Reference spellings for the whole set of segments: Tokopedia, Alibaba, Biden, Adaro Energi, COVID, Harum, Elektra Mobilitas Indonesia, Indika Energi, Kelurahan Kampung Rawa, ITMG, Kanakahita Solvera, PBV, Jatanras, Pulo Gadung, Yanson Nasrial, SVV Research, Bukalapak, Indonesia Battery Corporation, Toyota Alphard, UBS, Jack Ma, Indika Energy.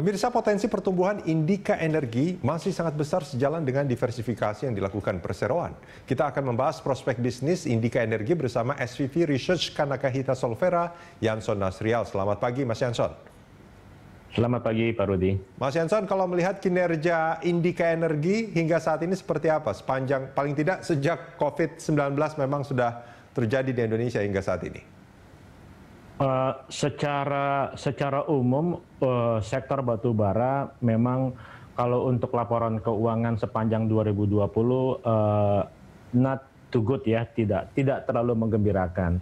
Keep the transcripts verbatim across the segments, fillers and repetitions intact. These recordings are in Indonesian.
Pemirsa, potensi pertumbuhan Indika Energi masih sangat besar sejalan dengan diversifikasi yang dilakukan perseroan. Kita akan membahas prospek bisnis Indika Energi bersama S V V Research Kanakahita Solvera, Yanson Nasrial. Selamat pagi, Mas Yanson. Selamat pagi, Pak Rudi. Mas Yanson, kalau melihat kinerja Indika Energi hingga saat ini seperti apa? Sepanjang, paling tidak sejak COVID sembilan belas memang sudah terjadi di Indonesia hingga saat ini. Uh, secara secara umum uh, sektor batu bara memang kalau untuk laporan keuangan sepanjang dua ribu dua puluh uh, not too good ya, tidak tidak terlalu menggembirakan.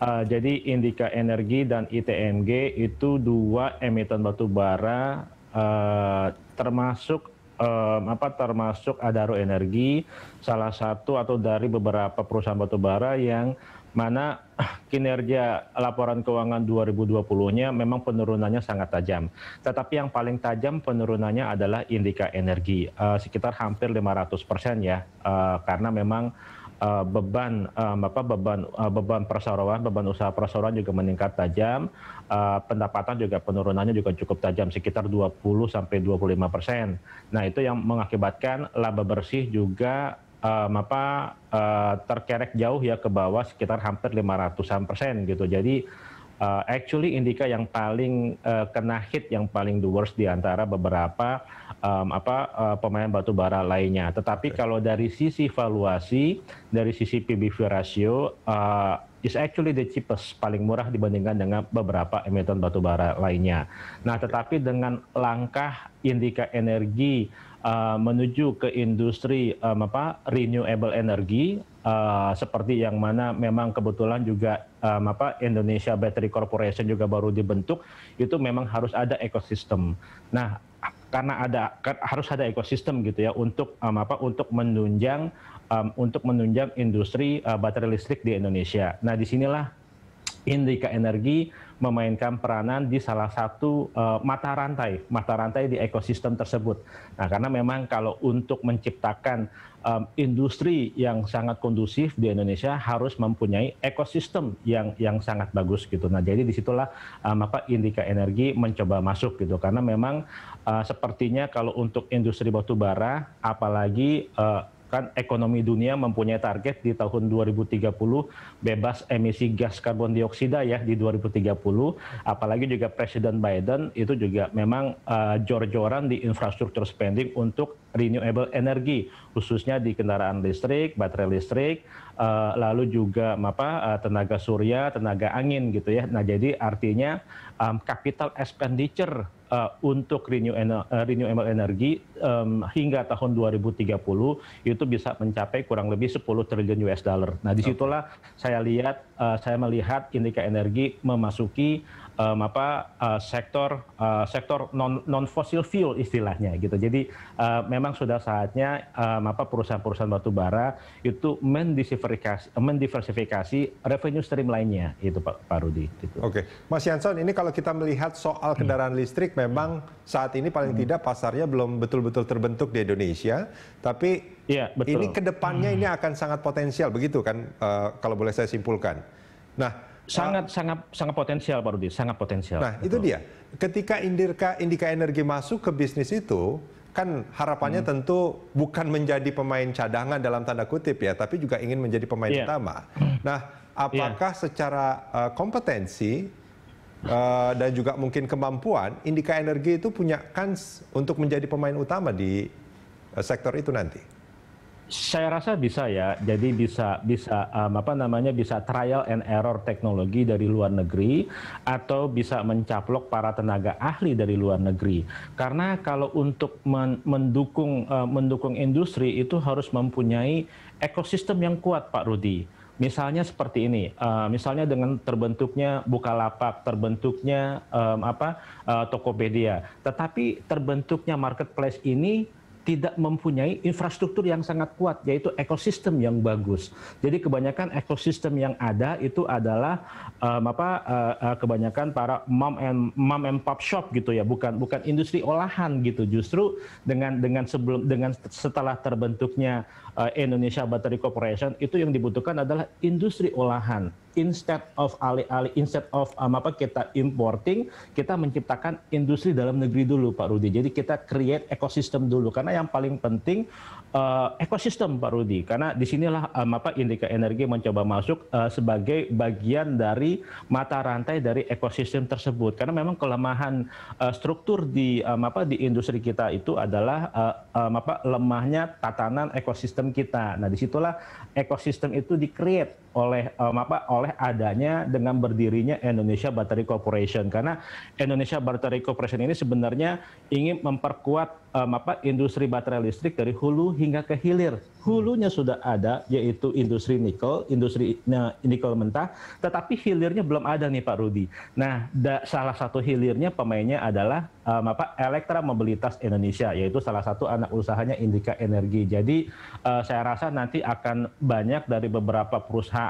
Uh, jadi Indika Energi dan I T M G itu dua emiten batu bara uh, termasuk Um, apa termasuk Adaro Energi, salah satu atau dari beberapa perusahaan batubara yang mana kinerja laporan keuangan dua ribu dua puluh-nya memang penurunannya sangat tajam. Tetapi yang paling tajam penurunannya adalah Indika Energi, uh, sekitar hampir lima ratus persen ya, uh, karena memang Uh, beban uh, apa beban uh, beban perseroan, beban usaha perseroan juga meningkat tajam, uh, pendapatan juga penurunannya juga cukup tajam sekitar dua puluh sampai dua puluh lima persen. Nah, itu yang mengakibatkan laba bersih juga uh, apa uh, terkerek jauh ya ke bawah sekitar hampir lima ratusan persen gitu. Jadi uh, actually Indika yang paling uh, kena hit, yang paling the worst di antara beberapa Um, apa uh, pemain batu bara lainnya. Tetapi kalau dari sisi valuasi, dari sisi P B V ratio uh, is actually the cheapest, paling murah dibandingkan dengan beberapa emiten batu bara lainnya. Nah, tetapi dengan langkah Indika Energi uh, menuju ke industri um, apa renewable energy uh, seperti yang mana memang kebetulan juga um, apa Indonesia Battery Corporation juga baru dibentuk, itu memang harus ada ekosistem. Nah, karena ada kan, harus ada ekosistem gitu ya untuk um, apa untuk menunjang um, untuk menunjang industri uh, baterai listrik di Indonesia. Nah, disinilah Indika Energi memainkan peranan di salah satu uh, mata rantai, mata rantai di ekosistem tersebut. Nah, karena memang kalau untuk menciptakan um, industri yang sangat kondusif di Indonesia harus mempunyai ekosistem yang yang sangat bagus gitu. Nah, jadi disitulah um, apa Indika Energi mencoba masuk gitu, karena memang uh, sepertinya kalau untuk industri batubara, apalagi uh, kan ekonomi dunia mempunyai target di tahun dua ribu tiga puluh bebas emisi gas karbon dioksida ya di dua ribu tiga puluh, apalagi juga Presiden Biden itu juga memang uh, jor-joran di infrastruktur spending untuk renewable energy, khususnya di kendaraan listrik, baterai listrik, uh, lalu juga apa uh, tenaga surya, tenaga angin gitu ya. Nah, jadi artinya um, capital expenditure Uh, untuk renew, uh, renewable energy um, hingga tahun dua ribu tiga puluh itu bisa mencapai kurang lebih sepuluh triliun U S dollar. Nah, disitulah okay. saya lihat, uh, saya melihat Indika Energi memasuki um, apa uh, sektor uh, sektor non non fossil fuel istilahnya gitu. Jadi uh, memang sudah saatnya um, apa perusahaan-perusahaan batubara itu mendiversifikasi, mendiversifikasi revenue stream lainnya itu, Pak, Pak Rudi. Gitu. Oke, okay. Mas Yanson, ini kalau kita melihat soal kendaraan hmm. listrik. Memang saat ini paling hmm. tidak pasarnya belum betul-betul terbentuk di Indonesia, tapi ya, betul. Ini kedepannya hmm. ini akan sangat potensial, begitu kan? Uh, kalau boleh saya simpulkan. Nah, sangat uh, sangat sangat potensial, Pak Rudi, sangat potensial. Nah, betul. Itu dia. Ketika Indika Indika Energi masuk ke bisnis itu, kan harapannya hmm. tentu bukan menjadi pemain cadangan dalam tanda kutip ya, tapi juga ingin menjadi pemain yeah. utama. Nah, apakah yeah. secara uh, kompetensi Uh, dan juga mungkin kemampuan, Indika Energi itu punya kans untuk menjadi pemain utama di uh, sektor itu nanti? Saya rasa bisa ya. Jadi bisa bisa um, apa namanya bisa trial and error teknologi dari luar negeri, atau bisa mencaplok para tenaga ahli dari luar negeri. Karena kalau untuk men mendukung uh, mendukung industri itu harus mempunyai ekosistem yang kuat, Pak Rudi. Misalnya seperti ini, uh, misalnya dengan terbentuknya Bukalapak, terbentuknya um, apa uh, Tokopedia, tetapi terbentuknya marketplace ini tidak mempunyai infrastruktur yang sangat kuat, yaitu ekosistem yang bagus. Jadi kebanyakan ekosistem yang ada itu adalah um, apa uh, uh, kebanyakan para mom and mom and pop shop gitu ya, bukan bukan industri olahan gitu. Justru dengan dengan sebelum dengan setelah terbentuknya uh, Indonesia Battery Corporation, itu yang dibutuhkan adalah industri olahan, instead of alih-alih instead of um, apa kita importing, kita menciptakan industri dalam negeri dulu, Pak Rudi. Jadi kita create ekosistem dulu, karena yang paling penting uh, ekosistem, Pak Rudi. Karena disinilah um, apa Indika Energi mencoba masuk uh, sebagai bagian dari mata rantai dari ekosistem tersebut. Karena memang kelemahan uh, struktur di um, apa di industri kita itu adalah uh, um, apa lemahnya tatanan ekosistem kita. Nah, disitulah ekosistem itu di-create oleh um, apa oleh adanya dengan berdirinya Indonesia Battery Corporation, karena Indonesia Battery Corporation ini sebenarnya ingin memperkuat um, apa industri baterai listrik dari hulu hingga ke hilir. Hulunya sudah ada, yaitu industri nikel, industri nah, nikel mentah, tetapi hilirnya belum ada nih, Pak Rudi. Nah, da, salah satu hilirnya pemainnya adalah um, apa Elektra Mobilitas Indonesia, yaitu salah satu anak usahanya Indika Energi. Jadi uh, saya rasa nanti akan banyak dari beberapa perusahaan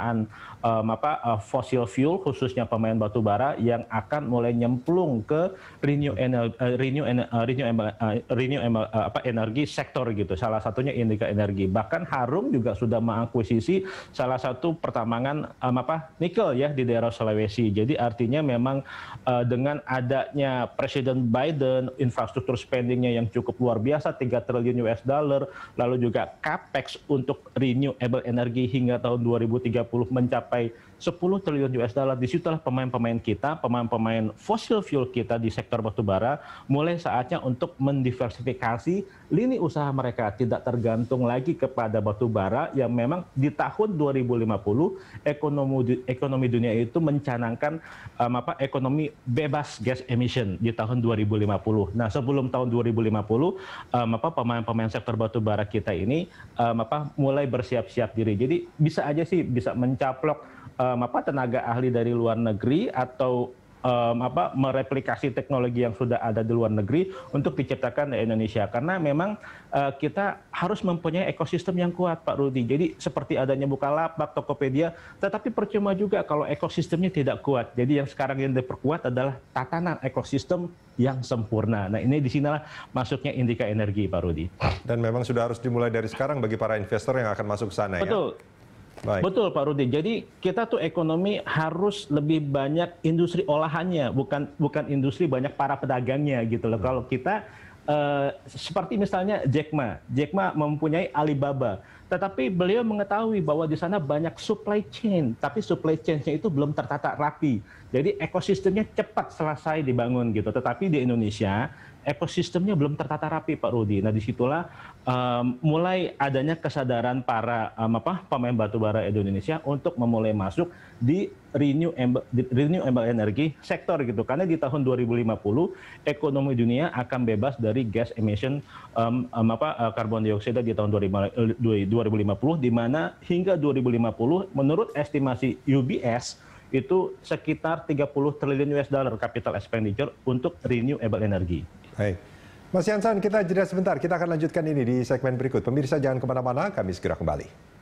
Um, apa, uh, fosil fuel, khususnya pemain batu bara, yang akan mulai nyemplung ke renew ener, uh, renew ener, uh, renew ener, uh, renew ener, uh, apa, energi sektor gitu. Salah satunya Indika Energi. Bahkan Harum juga sudah mengakuisisi salah satu pertambangan um, apa nikel ya di daerah Sulawesi. Jadi artinya memang uh, dengan adanya Presiden Biden, infrastruktur spendingnya yang cukup luar biasa, tiga triliun U S dollar, lalu juga capex untuk renewable energy hingga tahun dua ribu tiga puluh mencapai sepuluh triliun U S dollar. Disitulah pemain-pemain kita, pemain-pemain fossil fuel kita di sektor batubara, mulai saatnya untuk mendiversifikasi lini usaha mereka, tidak tergantung lagi kepada batubara yang memang di tahun dua ribu lima puluh ekonomi ekonomi dunia itu mencanangkan um, apa ekonomi bebas gas emission di tahun dua ribu lima puluh. Nah, sebelum tahun dua ribu lima puluh um, apa pemain-pemain sektor batubara kita ini um, apa mulai bersiap-siap diri. Jadi bisa aja sih bisa mencaplok um, apa tenaga ahli dari luar negeri atau um, apa mereplikasi teknologi yang sudah ada di luar negeri untuk diciptakan di Indonesia, karena memang uh, kita harus mempunyai ekosistem yang kuat, Pak Rudi. Jadi seperti adanya Bukalapak, Tokopedia, tetapi percuma juga kalau ekosistemnya tidak kuat. Jadi yang sekarang yang diperkuat adalah tatanan ekosistem yang sempurna. Nah, ini disinilah masuknya Indika Energi, Pak Rudi. Dan memang sudah harus dimulai dari sekarang bagi para investor yang akan masuk sana. Betul. Ya? Baik. Betul, Pak Rudi. Jadi kita tuh ekonomi harus lebih banyak industri olahannya, bukan bukan industri banyak para pedagangnya gitu loh. Hmm. Kalau kita uh, seperti misalnya Jack Ma, Jack Ma mempunyai Alibaba, tetapi beliau mengetahui bahwa di sana banyak supply chain, tapi supply chain-nya itu belum tertata rapi. Jadi ekosistemnya cepat selesai dibangun gitu. Tetapi di Indonesia ekosistemnya belum tertata rapi, Pak Rudi. Nah, disitulah um, mulai adanya kesadaran para um, apa pemain batubara Indonesia untuk memulai masuk di renewable renewable energy sektor gitu. Karena di tahun dua ribu lima puluh ekonomi dunia akan bebas dari gas emission um, um, apa uh, karbon dioksida di tahun dua ribu lima puluh, di mana hingga dua ribu lima puluh menurut estimasi U B S itu sekitar tiga puluh triliun U S dollar capital expenditure untuk renewable energy. Hai, Mas Yanson, kita jeda sebentar. Kita akan lanjutkan ini di segmen berikut. Pemirsa jangan kemana-mana, kami segera kembali.